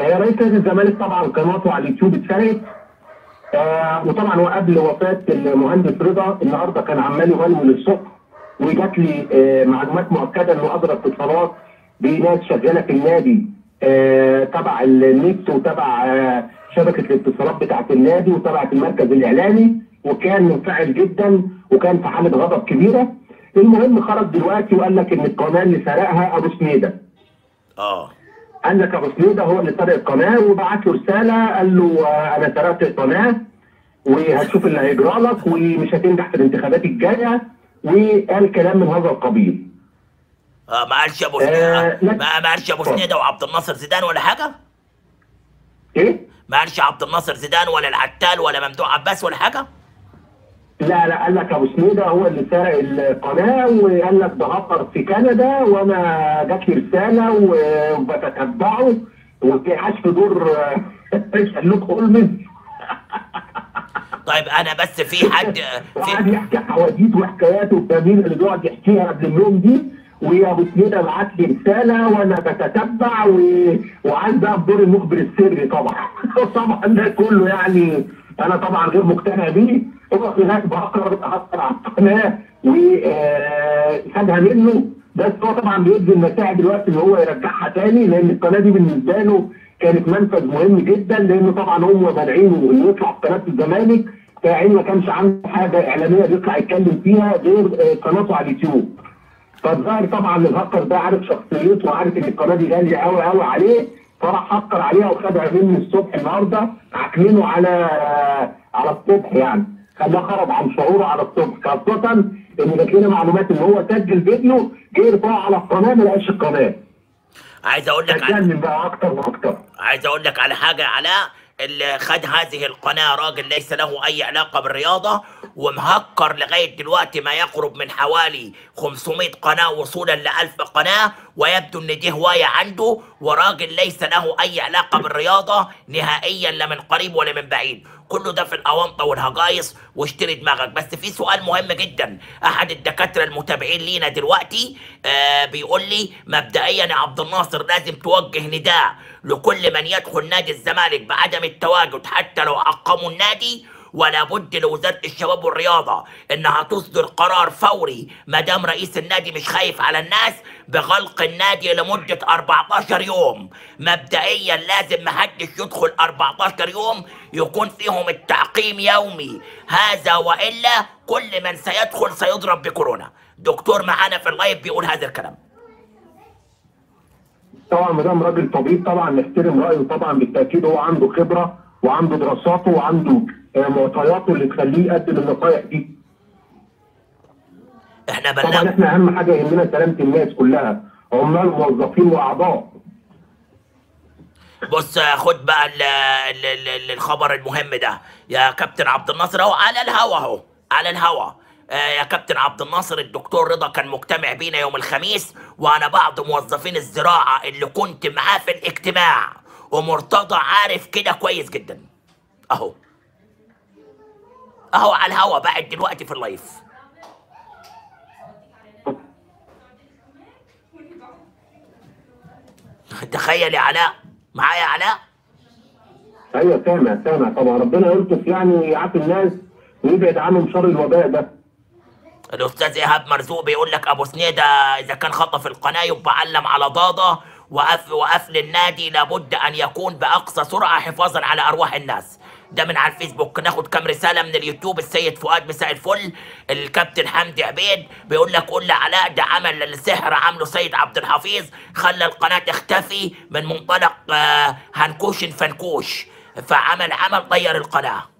رئيس نادي الزمالك طبعا قناته على اليوتيوب اتسرقت، وطبعا وقبل وفاه المهندس رضا النهارده كان عمال يغني للصبح، وجات لي معلومات مؤكده انه اجرى اتصالات بناس شغاله في النادي تبع النت وتبع شبكه الاتصالات بتاعه النادي وتبع المركز الاعلامي، وكان منفعل جدا وكان في حاله غضب كبيره. المهم خرج دلوقتي وقال لك ان القناه اللي سرقها أبوسنيده. قال لك أبوسنيده هو اللي سرق القناه، وبعت له رساله قال له انا سرقت القناه وهتشوف اللي هيجرى لك ومش هتنجح في الانتخابات الجايه، وقال كلام من هذا القبيل. ما قالش أبوسنيده وعبد الناصر زيدان ولا حاجه؟ ايه؟ ما قالش عبد الناصر زيدان ولا العتال ولا ممدوح عباس ولا حاجه؟ لا لا، قال لك أبوسنيده هو اللي سرق القناه، وقال لك ده هطر في كندا وانا جات لي رساله وبتتبعه وفي عاش في دور شلوك اولمز. طيب انا بس في حد قعد يحكي حواديت وحكاياته الجميله اللي بيقعد يحكيها قبل اليوم دي، وأبوسنيده بعت لي رساله وانا بتتبع وعايز بقى في دور المخبر السري طبعا. طبعا ده كله يعني انا طبعا غير مقتنع بيه. هو هناك بهكر بتاثر على القناه وخدها منه، بس هو طبعا بيدي النتائج دلوقتي ان هو يرجعها تاني، لان القناه دي بالنسبه له كانت منفذ مهم جدا، لانه طبعا هم مانعينه انه يطلع في قناه الزمالك، فعين ما كانش عنده حاجه اعلاميه بيطلع يتكلم فيها غير قناته على اليوتيوب. فالظاهر طبعا الهكر ده عارف شخصيته وعارف ان القناه دي غاليه قوي قوي عليه، فراح هكر عليها وخدها منه الصبح النهارده، عاكلينه على الصبح يعني، خلاه خرج عن شعوره على الصبح، خاصه ان جات لنا معلومات ان هو سجل فيديو جه يرفعه على القناه ما لقاش القناه. عايز اقول لك بقى اكتر واكتر. عايز اقول لك على حاجه، علاء اللي خد هذه القناه راجل ليس له اي علاقه بالرياضه، ومهكر لغايه دلوقتي ما يقرب من حوالي 500 قناه وصولا ل 1000 قناه، ويبدو ان دي هوايه عنده، وراجل ليس له اي علاقه بالرياضه نهائيا، لا من قريب ولا من بعيد، كله ده في الاونطه والهجايص، واشتري دماغك. بس في سؤال مهم جدا، احد الدكاتره المتابعين لينا دلوقتي بيقول لي مبدئيا يا عبد الناصر لازم توجه نداء لكل من يدخل نادي الزمالك بعدم التواجد حتى لو عقموا النادي، ولا بد لوزاره الشباب والرياضه انها تصدر قرار فوري ما دام رئيس النادي مش خايف على الناس بغلق النادي لمده 14 يوم، مبدئيا لازم محدش يدخل 14 يوم يكون فيهم التعقيم يومي، هذا والا كل من سيدخل سيضرب بكورونا. دكتور معانا في اللايف بيقول هذا الكلام. طبعا ما دام راجل طبيب طبعا نحترم رايه، طبعا بالتاكيد هو عنده خبره وعنده دراساته وعنده معطياته اللي تخليه يقدم النصائح دي. احنا طبعا احنا اهم حاجه يهمنا سلامه الناس كلها، عمال موظفين واعضاء. بص خد بقى الخبر المهم ده يا كابتن عبد الناصر اهو على الهوا اهو على الهوا. يا كابتن عبد الناصر، الدكتور رضا كان مجتمع بينا يوم الخميس، وانا بعض موظفين الزراعه اللي كنت معاه في الاجتماع، ومرتضى عارف كده كويس جدا اهو اهو على الهوا بقى دلوقتي في اللايف. تخيل يا علاء، معايا علاء؟ ايوه سامع طبعا. ربنا يلطف يعني، يعافي الناس ويبعد عنهم شر الوباء ده. الاستاذ ايهاب مرزوق بيقول لك أبوسنيده اذا كان خطف القناه يبقى علم على ضاضه، وقفل النادي لابد ان يكون باقصى سرعه حفاظا على ارواح الناس. ده من على الفيسبوك. ناخد كام رساله من اليوتيوب. السيد فؤاد مساء الفل. الكابتن حمدي عبيد بيقول لك قول لعلاء ده عمل السحر عامله سيد عبد الحفيظ، خلى القناه تختفي من منطلق هنكوش فنكوش، فعمل طير القناه.